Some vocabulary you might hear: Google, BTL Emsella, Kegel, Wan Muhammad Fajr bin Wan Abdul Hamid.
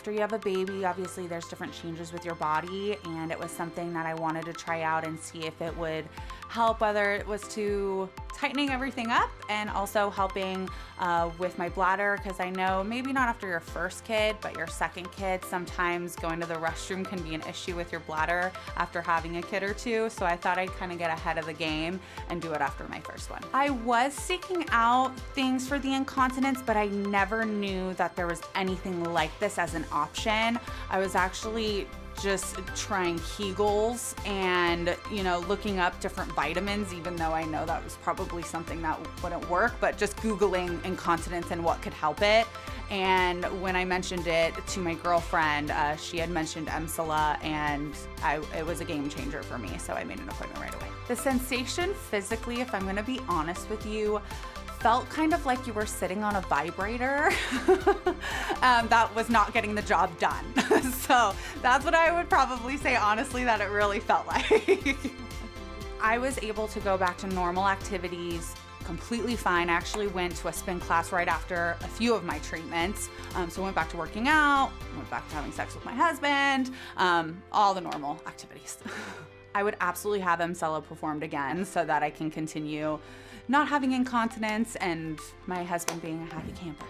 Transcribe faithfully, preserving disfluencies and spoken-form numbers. after you have a baby, obviously there's different changes with your body, and it was something that I wanted to try out and see if it would help, whether it was to tightening everything up and also helping uh, with my bladder, because I know maybe not after your first kid, but your second kid, sometimes going to the restroom can be an issue with your bladder after having a kid or two. So I thought I'd kind of get ahead of the game and do it after my first one. I was seeking out things for the incontinence, but I never knew that there was anything like this as an option. I was actually just trying Kegels and, you know, looking up different vitamins, even though I know that was probably something that wouldn't work, but just Googling incontinence and what could help it. And when I mentioned it to my girlfriend, uh, she had mentioned Emsella, and I, it was a game changer for me, so I made an appointment right away. The sensation physically, if I'm gonna be honest with you, felt kind of like you were sitting on a vibrator um, that was not getting the job done. So that's what I would probably say, honestly, that it really felt like. I was able to go back to normal activities completely fine. I actually went to a spin class right after a few of my treatments. Um, so I went back to working out, went back to having sex with my husband, um, all the normal activities. I would absolutely have Emsella performed again so that I can continue not having incontinence and my husband being a happy camper.